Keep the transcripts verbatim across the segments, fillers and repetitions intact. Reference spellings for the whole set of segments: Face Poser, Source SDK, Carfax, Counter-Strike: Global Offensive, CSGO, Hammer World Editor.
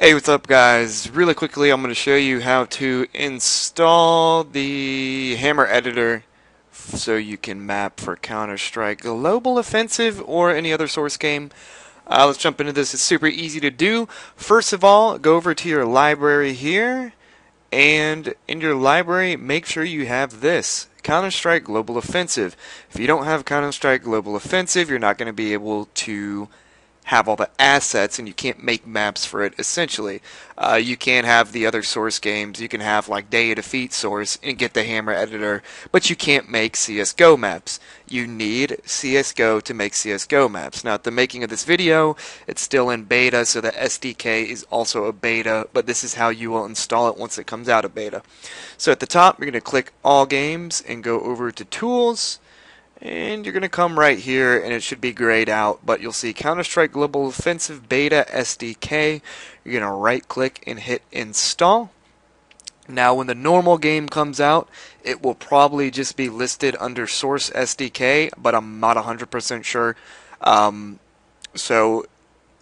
Hey, what's up guys? Really quickly I'm going to show you how to install the Hammer Editor so you can map for Counter-Strike Global Offensive or any other Source game. Uh, let's jump into this. It's super easy to do. First of all, go over to your library here, and in your library make sure you have this, Counter-Strike Global Offensive. If you don't have Counter-Strike Global Offensive, you're not going to be able to have all the assets, and you can't make maps for it, essentially. Uh, you can't have the other Source games. You can have, like, Day of Defeat Source and get the Hammer Editor, but you can't make C S G O maps. You need C S G O to make C S G O maps. Now, at the making of this video, it's still in beta, so the S D K is also a beta, but this is how you will install it once it comes out of beta. So at the top, you're going to click All Games and go over to Tools, and you're going to come right here, and it should be grayed out, but you'll see Counter-Strike Global Offensive Beta S D K. You're going to right-click and hit Install. Now, when the normal game comes out, it will probably just be listed under Source S D K, but I'm not one hundred percent sure. Um, so,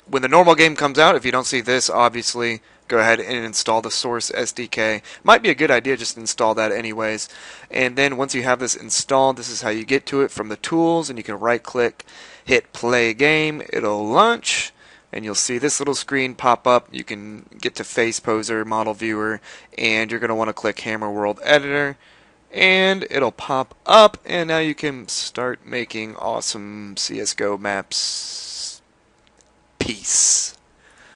when the normal game comes out, if you don't see this, obviously, go ahead and install the Source S D K. Might be a good idea just to install that anyways. And then once you have this installed, this is how you get to it from the tools, and you can right click, hit play game, it'll launch, and you'll see this little screen pop up. You can get to Face Poser, Model Viewer, and you're going to want to click Hammer World Editor, and it'll pop up, and now you can start making awesome C S G O maps. Peace.